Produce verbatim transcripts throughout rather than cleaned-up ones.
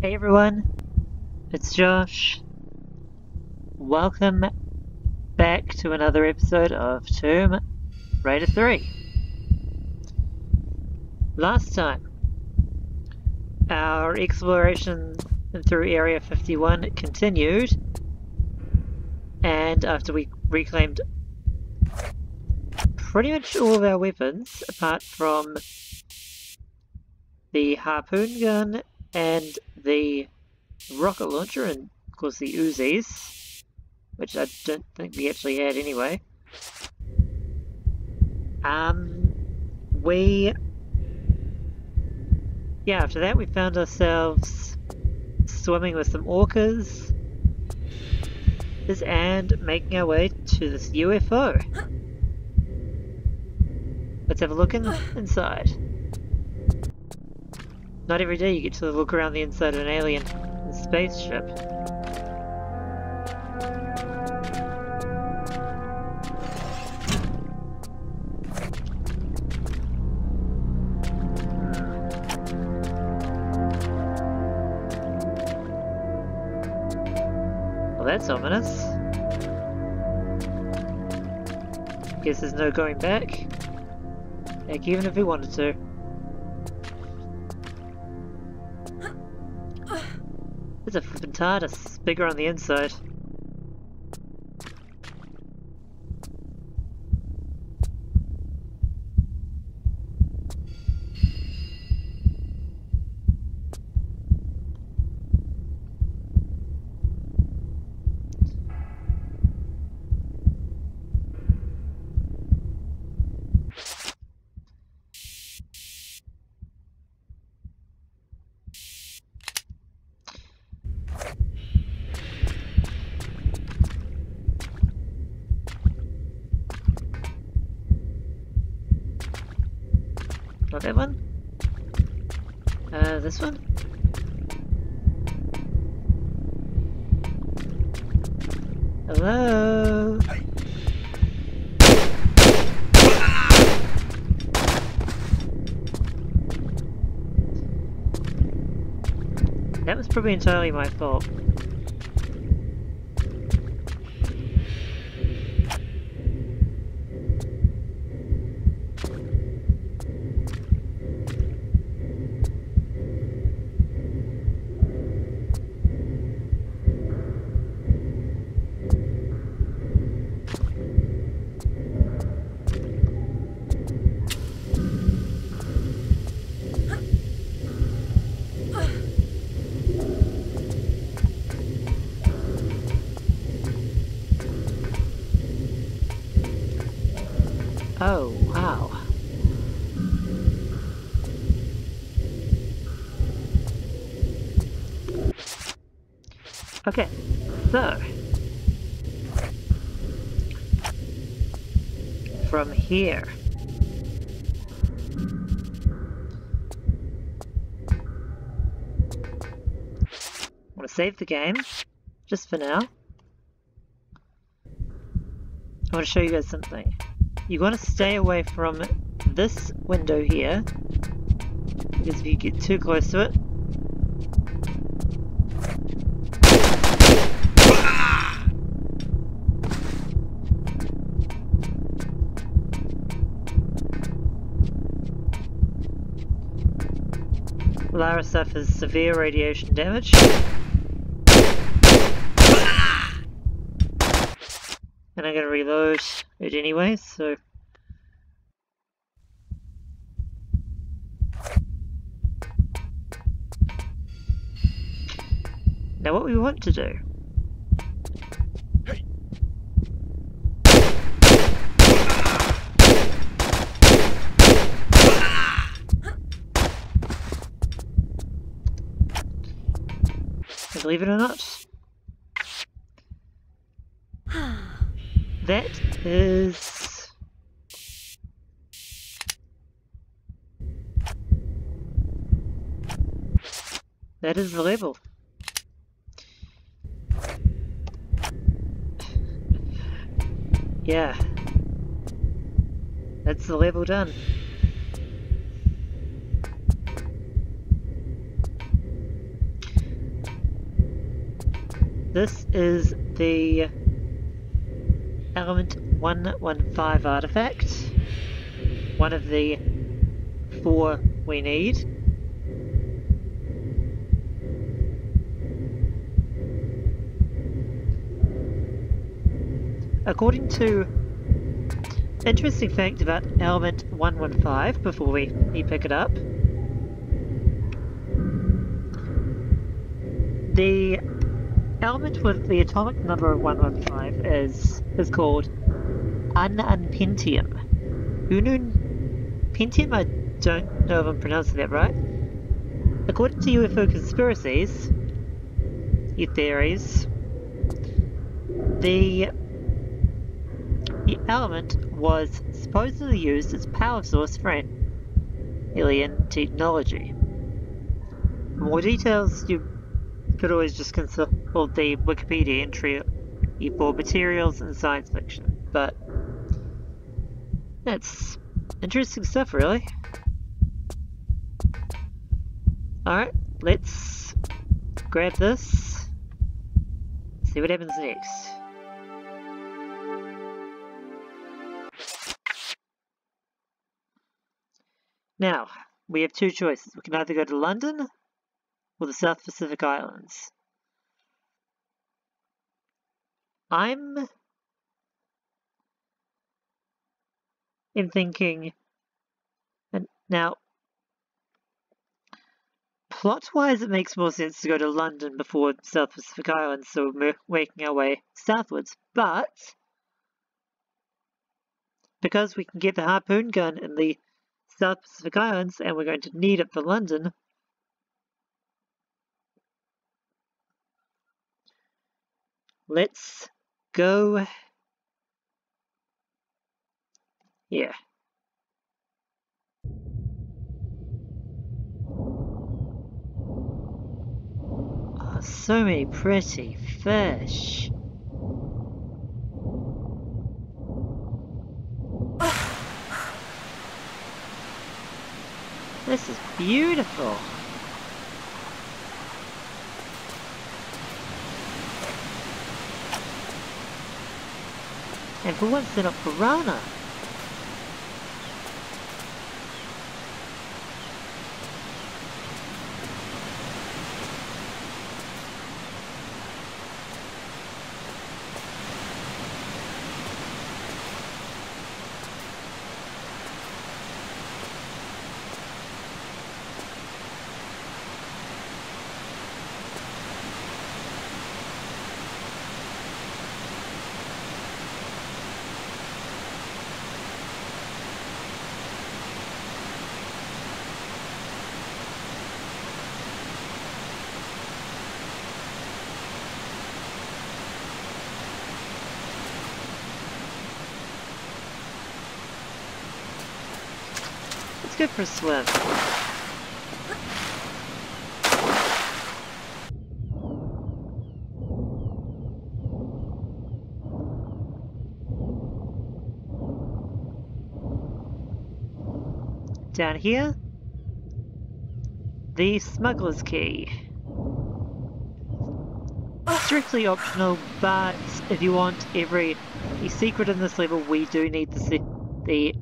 Hey everyone, it's Josh. Welcome back to another episode of Tomb Raider three. Last time, our exploration through Area fifty-one continued, and after we reclaimed pretty much all of our weapons, apart from the harpoon gun and the rocket launcher and of course the Uzis, which I don't think we actually had anyway. Um, we... Yeah, after that we found ourselves swimming with some orcas and making our way to this U F O. Let's have a look in, inside. Not every day you get to look around the inside of an alien spaceship. Well, that's ominous. Guess there's no going back. Like, even if we wanted to. It's a flippin' TARDIS, bigger on the inside. Not that one. Uh, this one? Hello? Hey. That was probably entirely my fault. Oh, wow. Okay, so from here, I want to save the game just for now. I want to show you guys something. You want to stay away from this window here, because if you get too close to it... Lara suffers severe radiation damage. And I'm going to reload it anyway, so... Now what we want to do... Hey. Believe it or not... That is that is the level. Yeah, that's the level done. This is the Element one fifteen artifact, one of the four we need. According to interesting fact about Element one fifteen, before we pick it up, the element with the atomic number of one fifteen is is called ununpentium. Ununpentium? I don't know if I'm pronouncing that right. According to U F O conspiracies, your theories, the the element was supposedly used as power source for an alien technology. For more details, you could always just consult the Wikipedia entry for materials and science fiction, but that's interesting stuff, really. Alright, let's grab this, see what happens next. Now, we have two choices. We can either go to London or the South Pacific Islands. I'm in thinking, and now, plot-wise, it makes more sense to go to London before South Pacific Islands, so we're making our way southwards. But because we can get the harpoon gun in the South Pacific Islands, and we're going to need it for London, let's go here. Oh, so many pretty fish. This is beautiful. And for once they're not piranha. Good for a swim. Down here, the smuggler's key. Strictly optional, but if you want every secret in this level, we do need to see the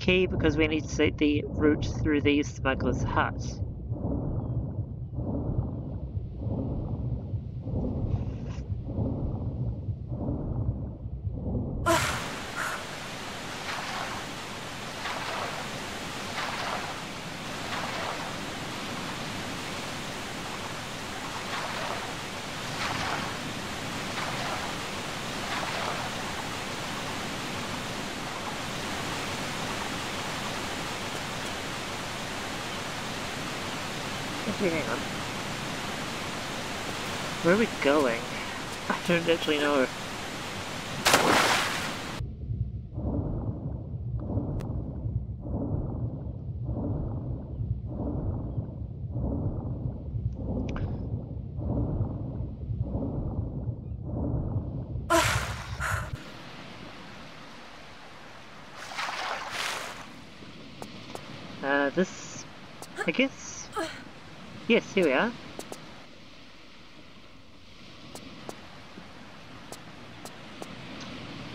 key because we need to take the route through the smuggler's hut. Hang on. Where are we going? I don't actually know. Uh, this, I guess. Yes, here we are.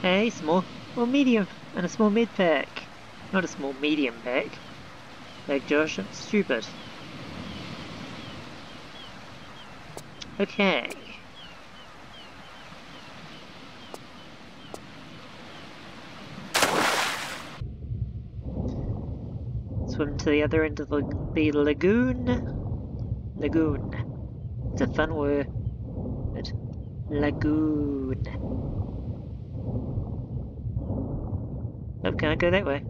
A small or medium and a small mid pack. Not a small medium pack. Like Josh, that's stupid. Okay. Swim to the other end of the, the lagoon. Lagoon. It's a fun word. Lagoon. Nope, can't go that way.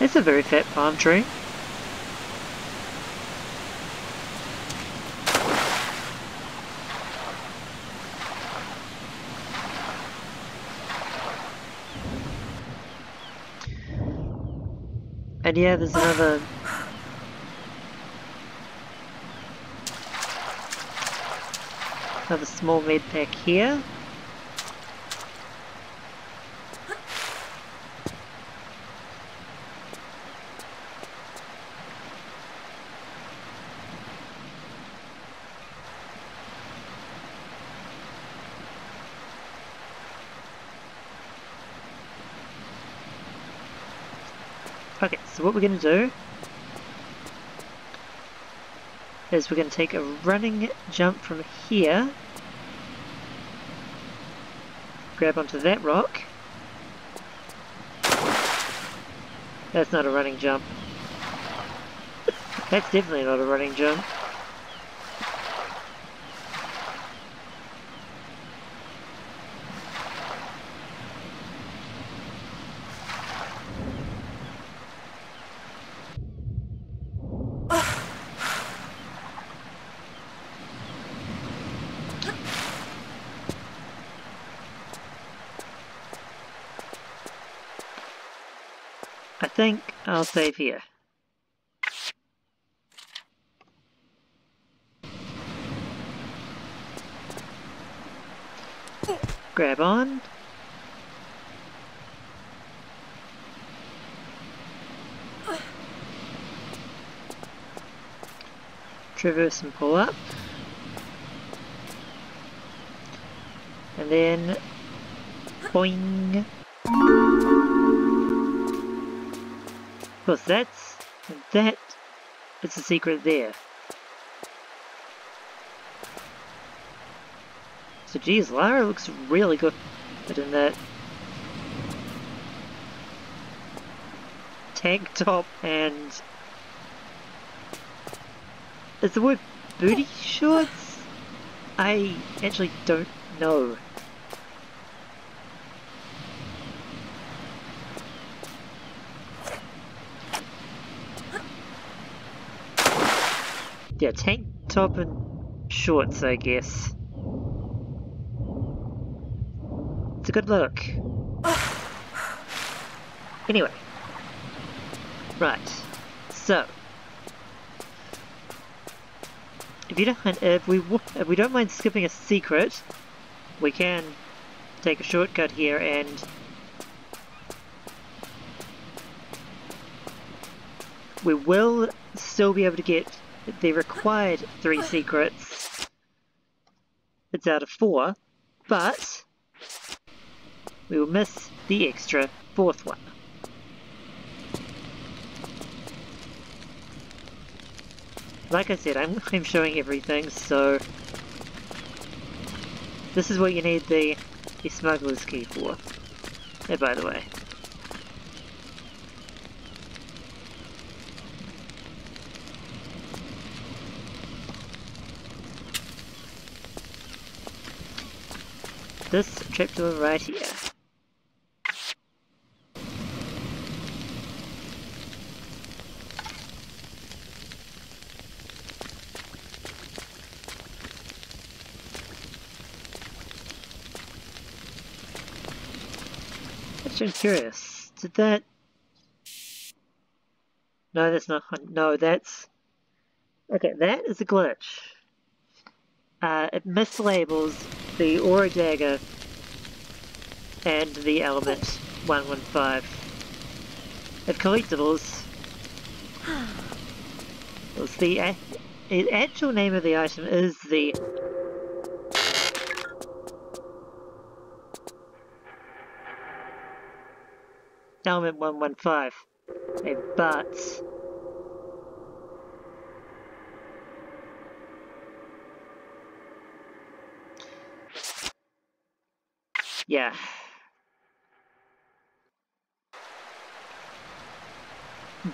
It's a very fat palm tree. And yeah, there's another... another small med pack here. Okay, so what we're going to do is we're going to take a running jump from here, grab onto that rock. That's not a running jump. That's definitely not a running jump. I think I'll save here. Grab on. Traverse and pull up. And then boing. Of course, that's, that is the secret there. So geez, Lara looks really good in that tank top and... is the word booty shorts? I actually don't know. Yeah, tank top and shorts, I guess. It's a good look. Anyway. Right. So. If you don't, if we, if we don't mind skipping a secret, we can take a shortcut here and... we will still be able to get... they required three secrets. It's out of four, but we will miss the extra fourth one. Like I said, I'm, I'm showing everything, so this is what you need the, the smuggler's key for. Oh, by the way. This trapdoor right here. Actually, I'm curious. Did that? No, that's not. No, that's. Okay, that is a glitch. uh, it mislabels the Ora Dagger and the Element one fifteen. Of collectibles, it's the, uh, the actual name of the item is the Element one fifteen, but yeah.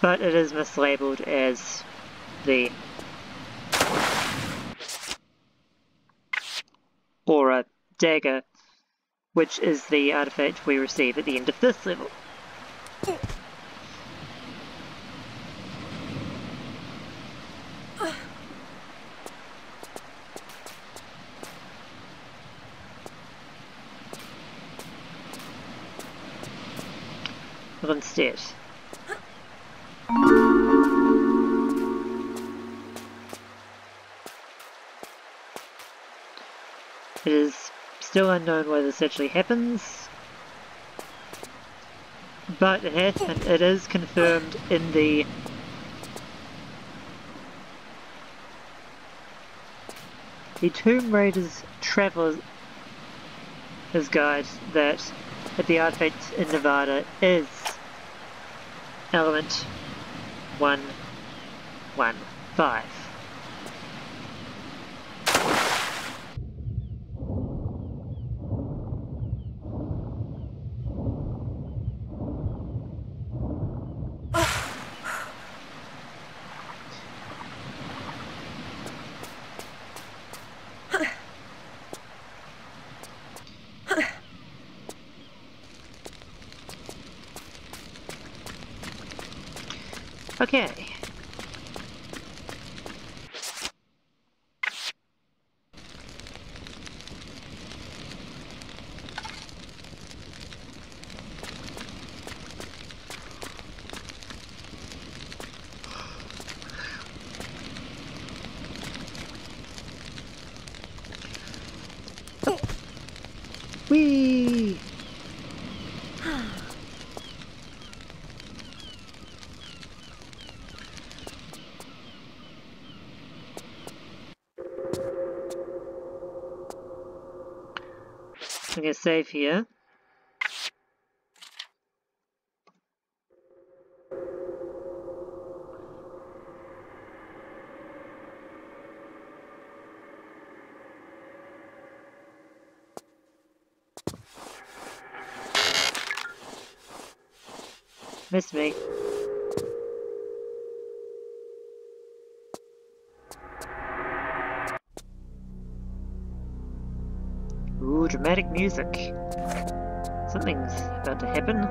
But it is mislabeled as the Ora Dagger, which is the artifact we receive at the end of this level. But instead, it is still unknown whether this actually happens, but it has, and it is confirmed in the the Tomb Raider's Traveler's Guide that the artifact in Nevada is Element one fifteen. Okay. Whee! I'm going to save here. Missed me. Ooh, dramatic music. Something's about to happen.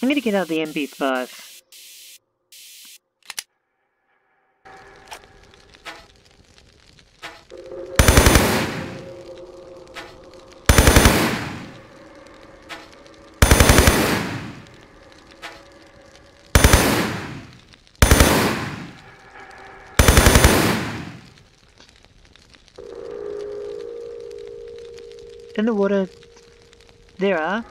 I'm gonna get out the M P five. In the water, there are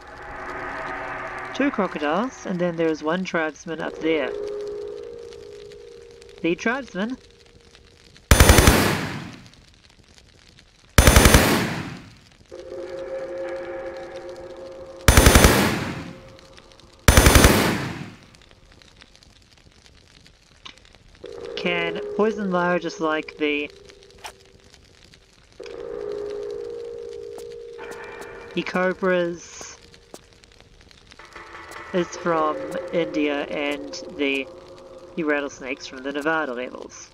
two crocodiles, and then there is one tribesman up there. The tribesman can poison larvae just like the the cobras is from India and the, the rattlesnakes from the Nevada levels.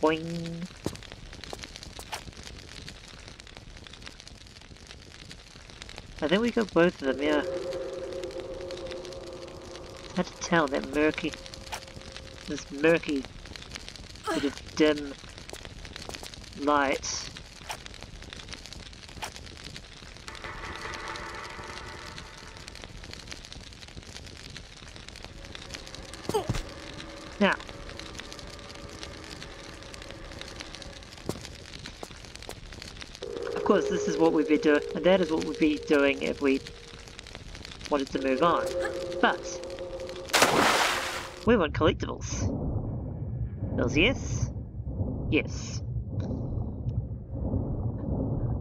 Boing. I think we got both of them, yeah. Hard to tell, that murky, this murky sort of dim light. Now, of course, this is what we'd be doing, and that is what we'd be doing if we wanted to move on. But we want collectibles. Those yes, yes.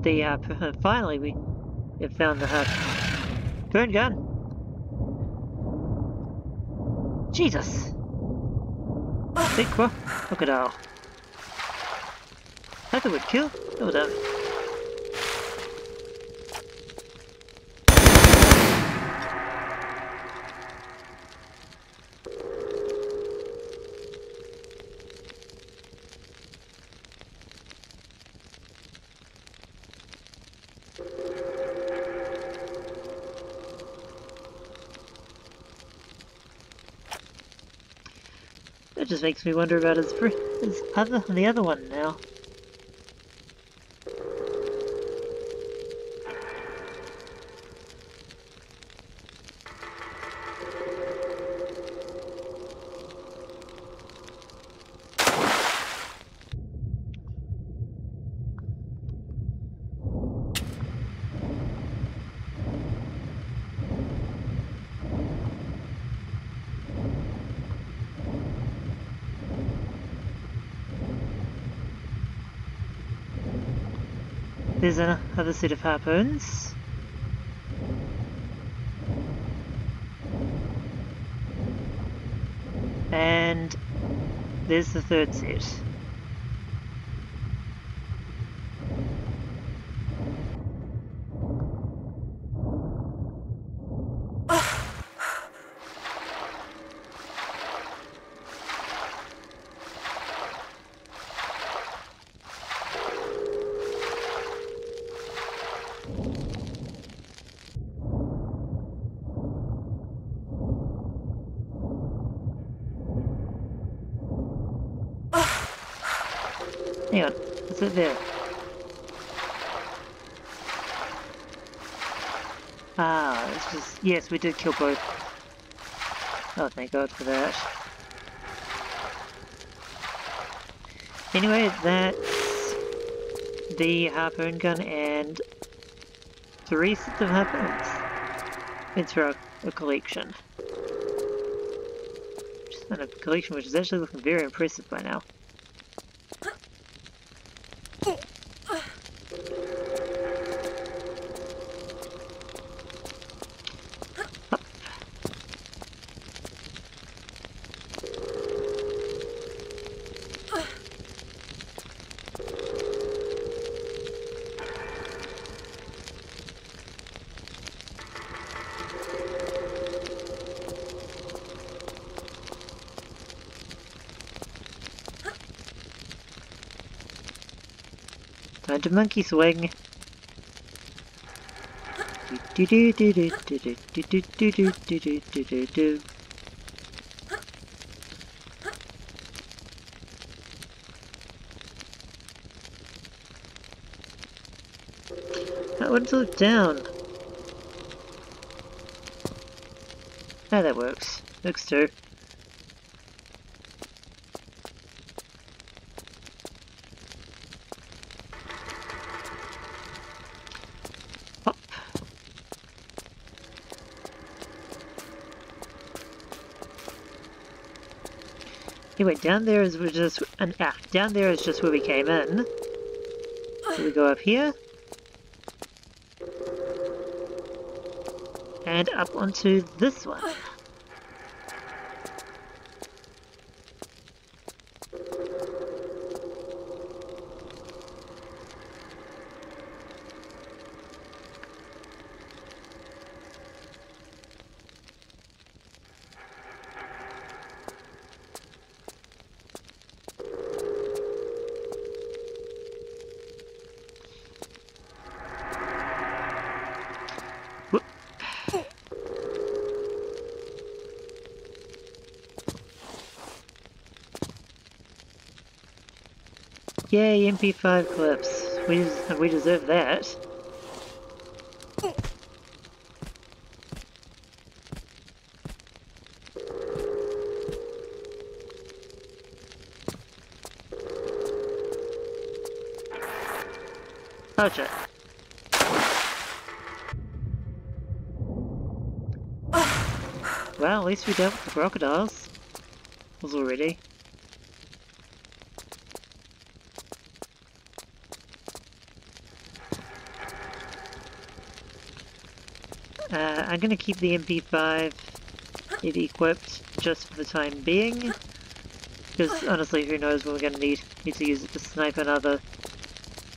The uh, finally we have found the uh, burn gun. Jesus. Big croc crocodile. That would kill. It would have. Just makes me wonder about his, his other, the other one now. There's another set of harpoons. And there's the third set. Hang on, is it there? Ah, it's just... Yes, we did kill both. Oh, thank God for that. Anyway, that's the harpoon gun and three sets of harpoons. It's for our, our collection. Just a collection which is actually looking very impressive by now. Time to monkey swing. Do do do do do do do do do do do do do. That one's all down. Oh, that works. Looks too. Anyway, down there is just an ah, down there is just where we came in. So we go up here and up onto this one. Yay, M P five clips. We, we deserve that. Oh, shit. Well, at least we dealt with the crocodiles. Was already. Uh, I'm gonna keep the M P five it equipped just for the time being, because honestly, who knows when we're gonna need need to use it to snipe another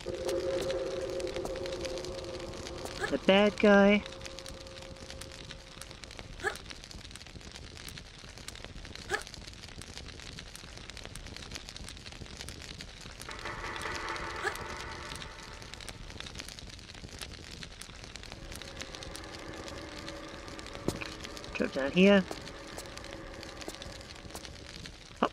the bad guy. Drop down here. Hop.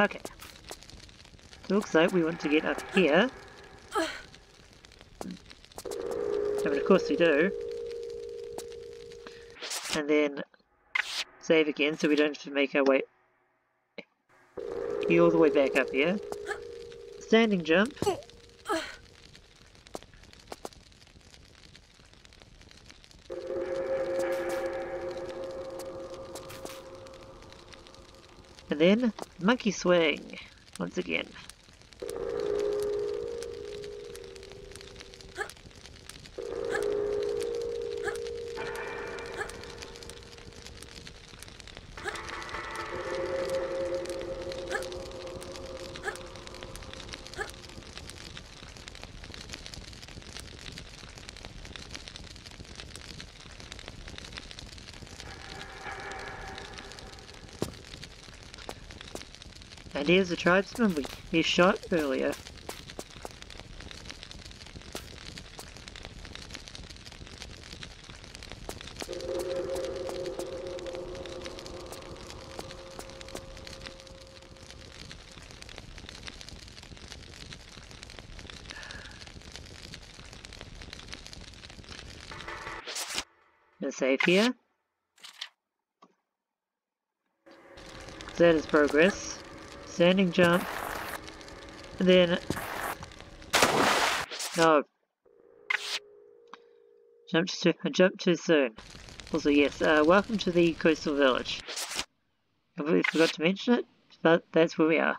Okay. Looks like we want to get up here. I mean, of course we do. And then save again so we don't have to make our way get all the way back up here. Standing jump. And then monkey swing once again. And here's the tribesman we he shot earlier. Let's save here. So that is progress. Standing jump, and then, no, jumped too, I jumped too soon. Also yes, uh, welcome to the coastal village. I really forgot to mention it, but that's where we are.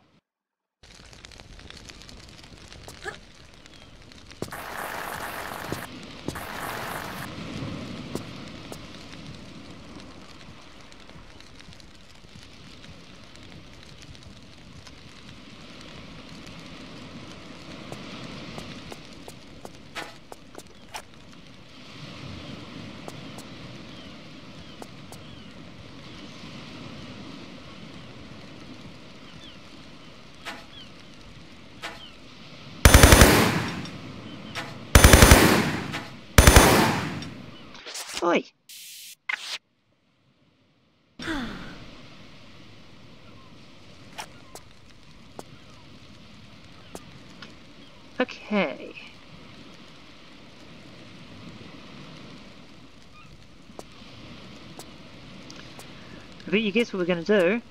Oi! Okay. I bet you guess what we're gonna do,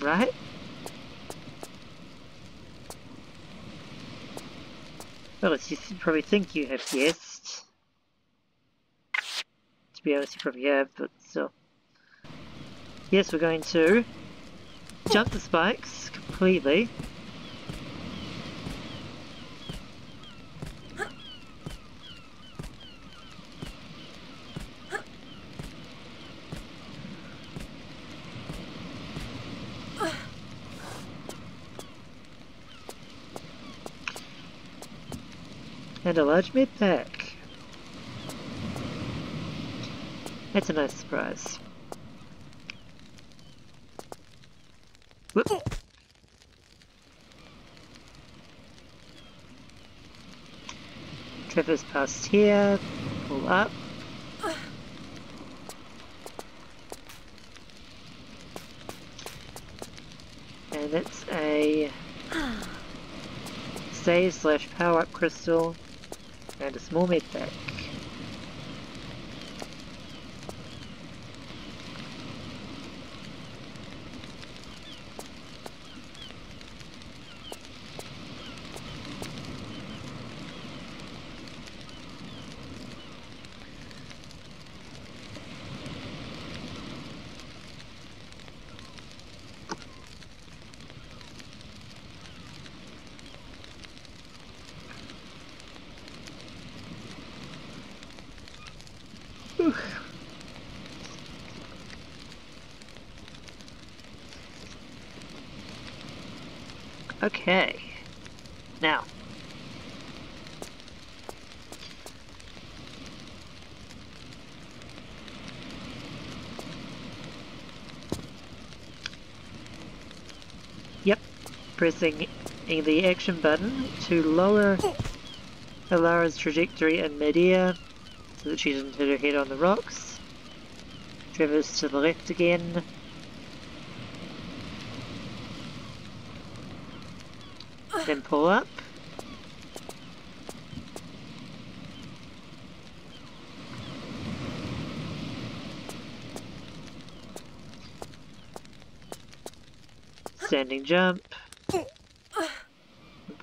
right? Well, as you probably think you have guessed. To be honest, you probably have, but still. Yes, we're going to jump the spikes completely. And a large mid pack. That's a nice surprise. Whoop. Traverse past here, pull up. And it's a save slash power up crystal and a small med pack. Okay, now, yep, pressing the action button to lower Alara's trajectory in midair so that she didn't hit her head on the rocks. Traverse to the left again. Then pull up. Standing jump.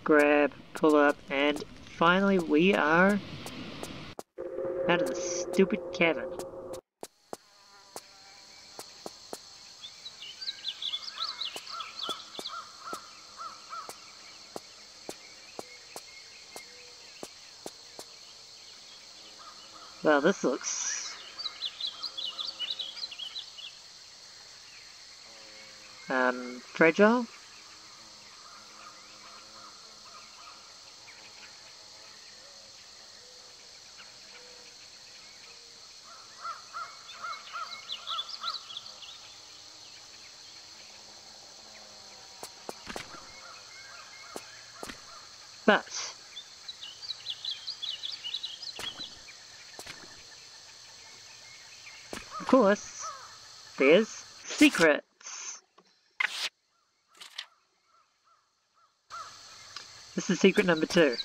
Grab, pull up, and finally we are out of the stupid cavern. Wow, this looks um, fragile. But of course, there's secrets. This is secret number two.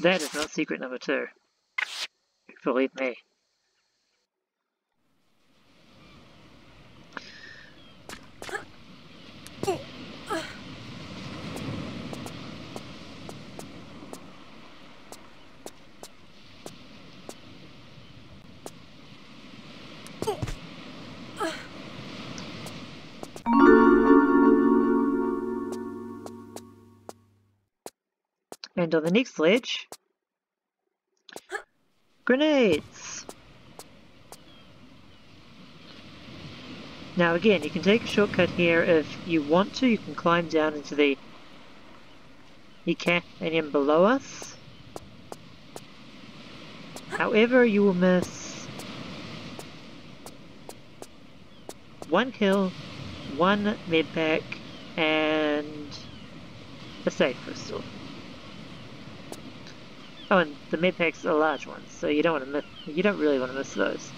That is not secret number two. Believe me. And on the next ledge, grenades! Now again, you can take a shortcut here if you want to. You can climb down into the canyon below us. However, you will miss one kill, one med pack, and a save crystal. Oh, and the med packs are large ones, so you don't want to miss, you don't really want to miss those.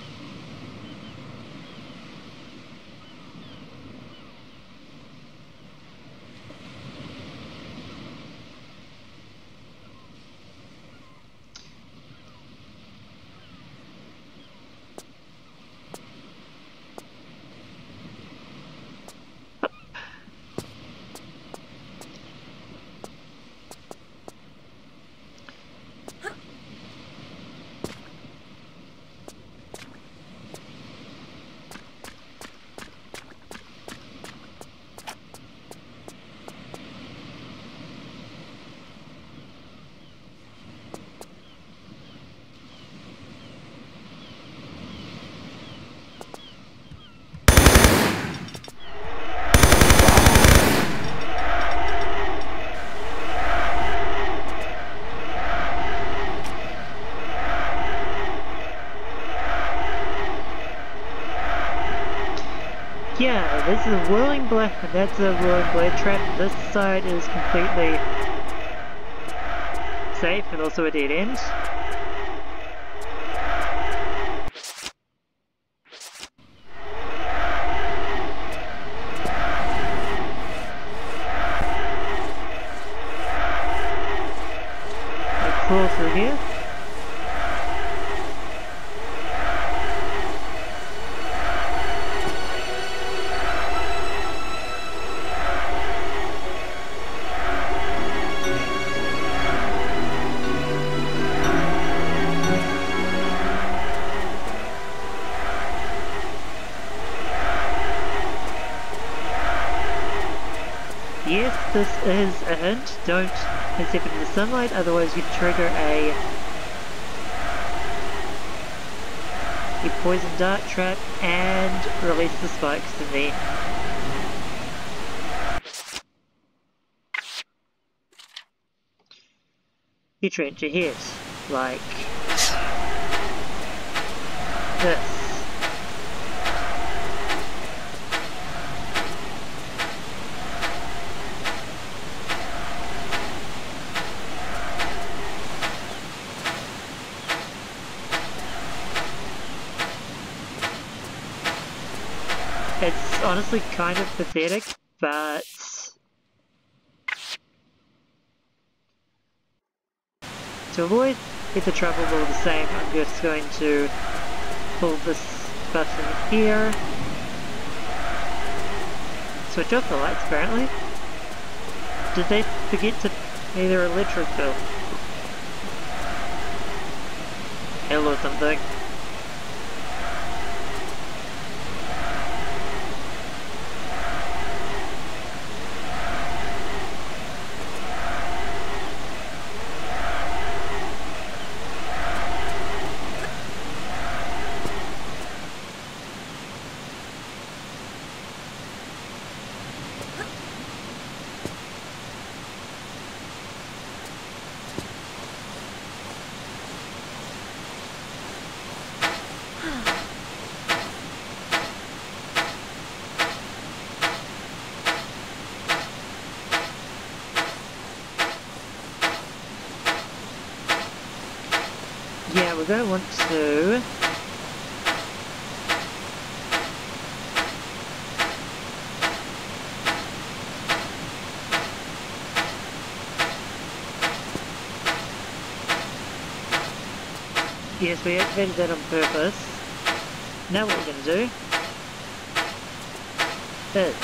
yeah, this is a whirling blade, that's a whirling blade trap. This side is completely safe and also a dead end. Crawl through here. Yes, this is a hint. Don't step into the sunlight, otherwise you trigger a, a poison dart trap and release the spikes in the you trench your head like this. It's honestly kind of pathetic, but to avoid if the trouble all the same, I'm just going to pull this button here. Switch off the lights apparently. Did they forget to pay their electric bill? Hell or something. Yeah, we're going to want to yes, we activated that on purpose. Now what we're going to do is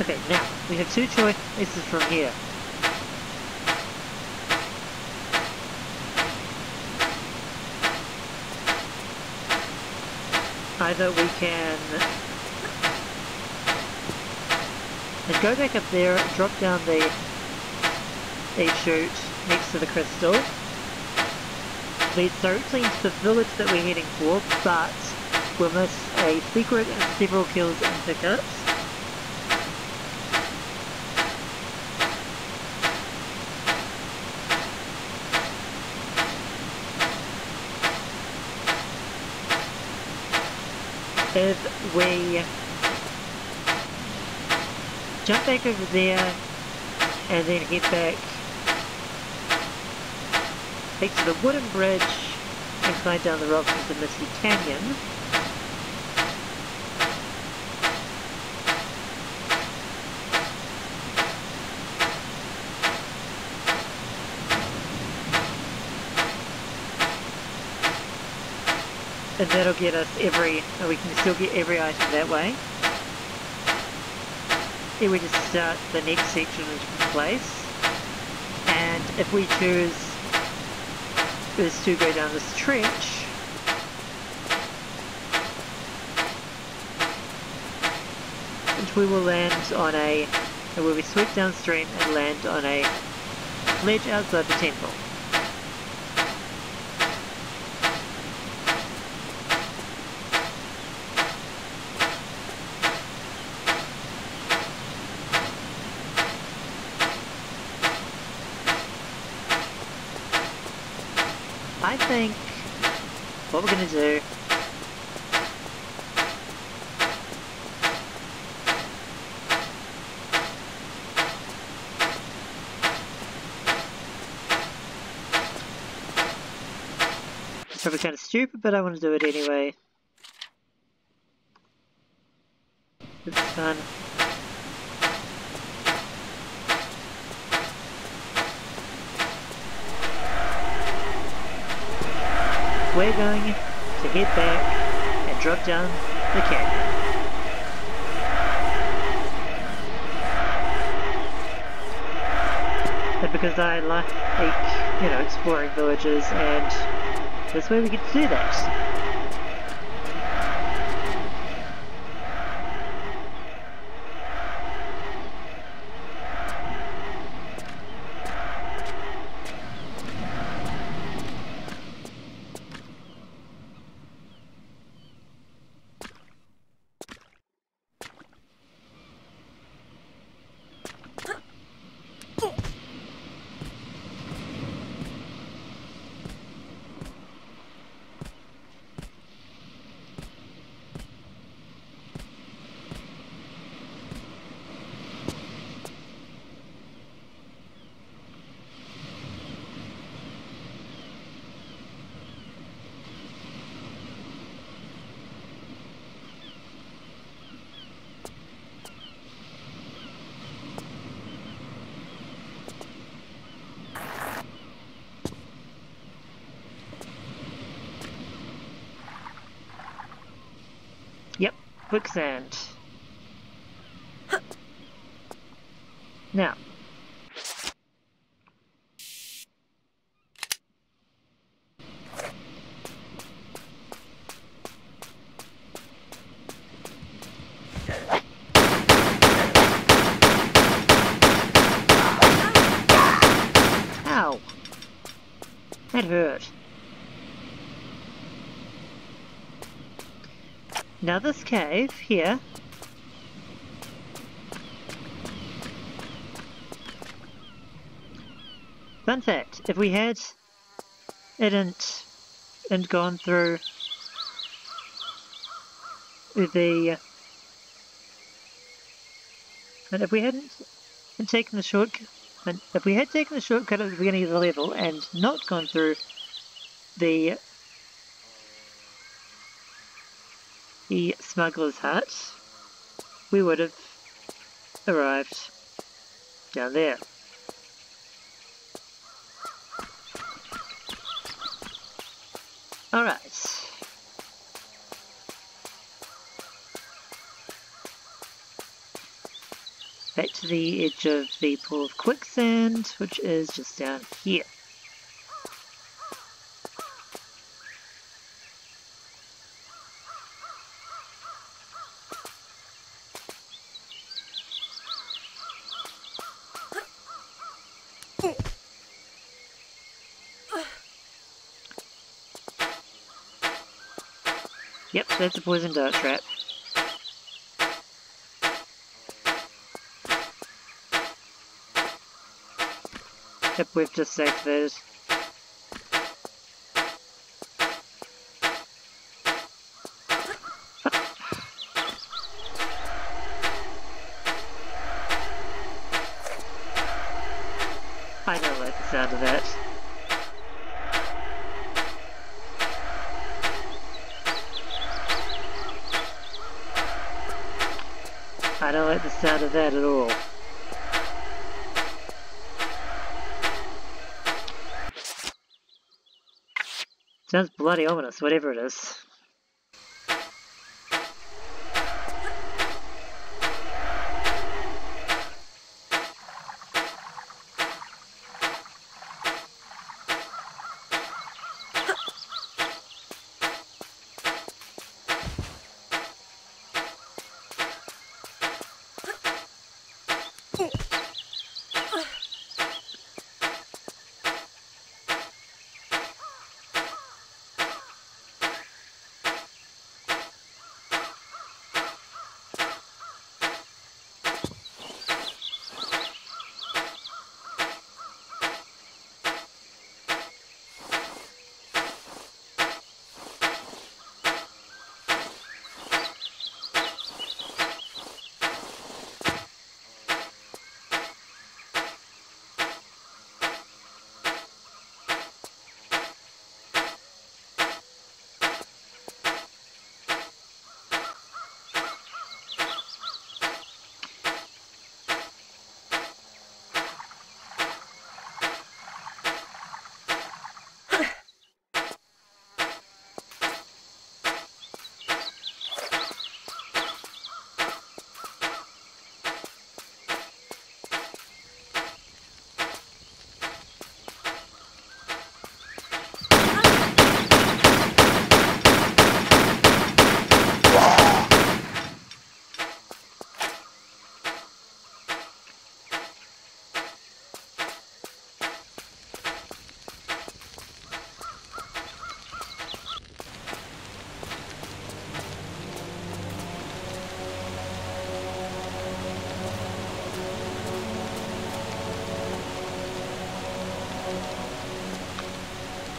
okay, now, we have two choices from here. Either we can and go back up there, drop down the, the chute next to the crystal. Leads directly into the village that we're heading for, but we'll miss a secret and several kills and pickups. If we jump back over there and then head back back to the wooden bridge and climb down the rocks into Misty Canyon, and that'll get us every, oh, we can still get every item that way. Here we just start the next section in place, and if we choose is to go down this trench, and we will land on a, and we'll be swept downstream and land on a ledge outside the temple. I think what we're going to do probably kind of stupid, but I want to do it anyway. It's fun. We're going to head back and drop down the canyon. And because I like, you know, exploring villages, and this way we get to do that. Quicksand. Huh. Now, ow, that hurt. Now this cave here, fun fact, if we had hadn't and gone through the, and if we hadn't and taken the shortcut, and if we had taken the shortcut at the beginning of the level and not gone through the the smuggler's hut, we would have arrived down there. All right. Back to the edge of the pool of quicksand, which is just down here. Yep, that's a poison dart trap. Yep, we've just saved those. I don't like the sound of that. I don't like the sound of that at all. Sounds bloody ominous, whatever it is.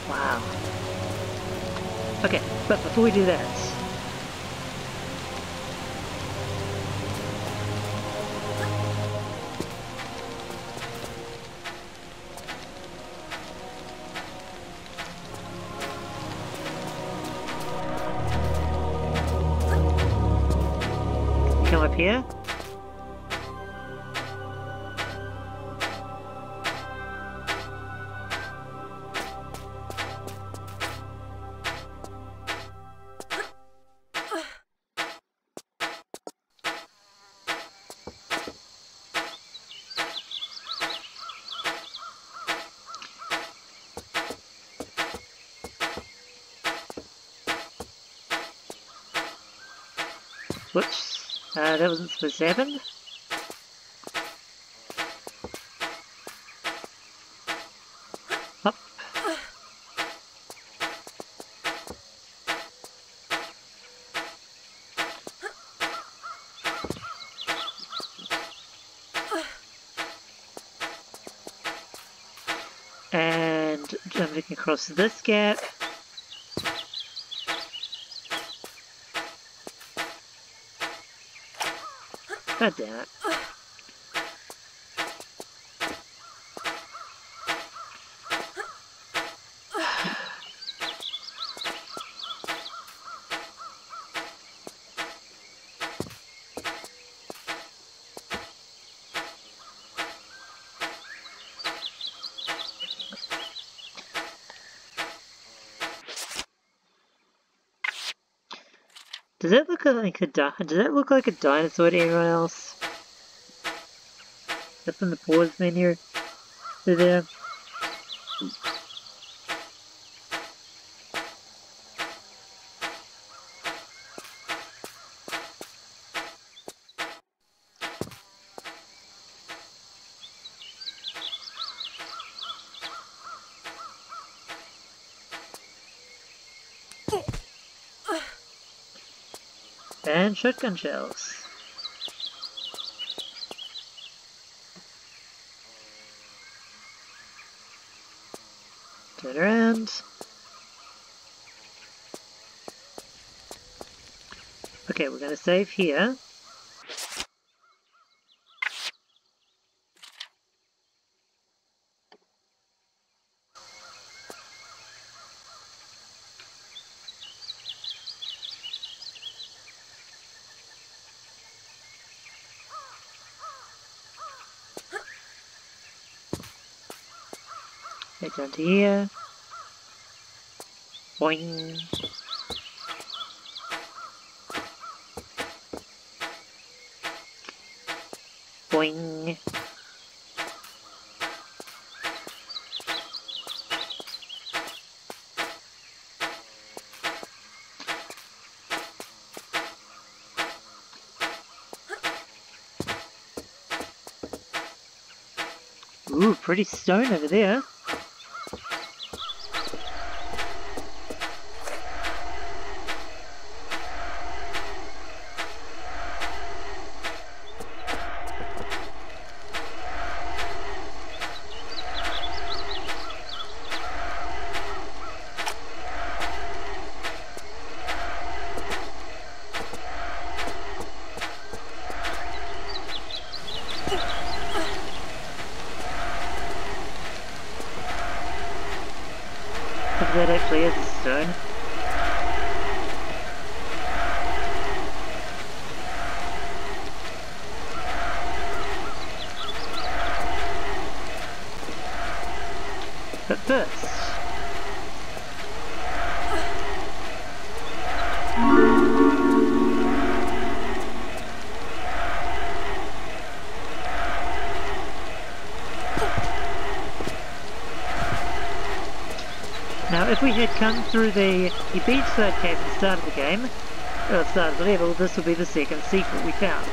Wow. Okay, but before we do that, come up here. Whoops, uh, that wasn't supposed to happen. Up. And jumping across this gap. God damn it. Does that look like a di- does that look like a dinosaur to anyone else? That's in the pause menu. So there. And shotgun shells. Turn around. Okay, we're going to save here. Right down to here. Boing. Boing. Ooh, pretty stone over there. That actually is a stone. But first. Now, if we had come through the, the beachside cave at the start of the game, or the start of the level, this would be the second secret we found.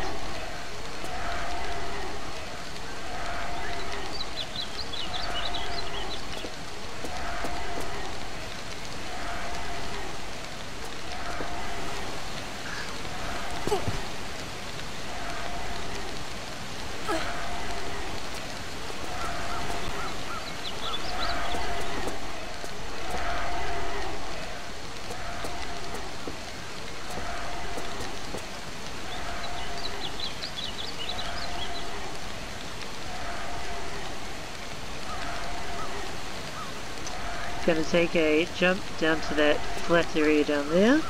Gonna take a jump down to that flat area down there.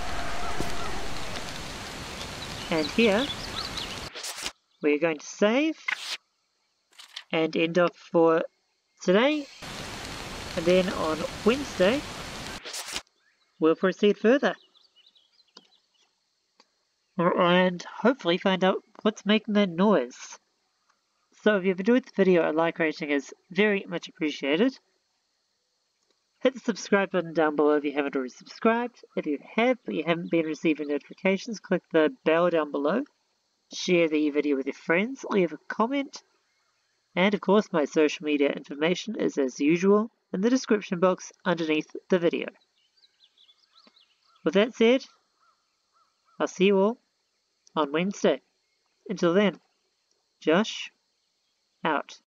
And here, we're going to save and end off for today. And then on Wednesday, we'll proceed further. And hopefully find out what's making that noise. So if you've enjoyed the video, a like rating is very much appreciated. Hit the subscribe button down below if you haven't already subscribed. If you have, but you haven't been receiving notifications, click the bell down below. Share the video with your friends, leave a comment. And of course, my social media information is as usual in the description box underneath the video. With that said, I'll see you all on Wednesday. Until then, Josh out.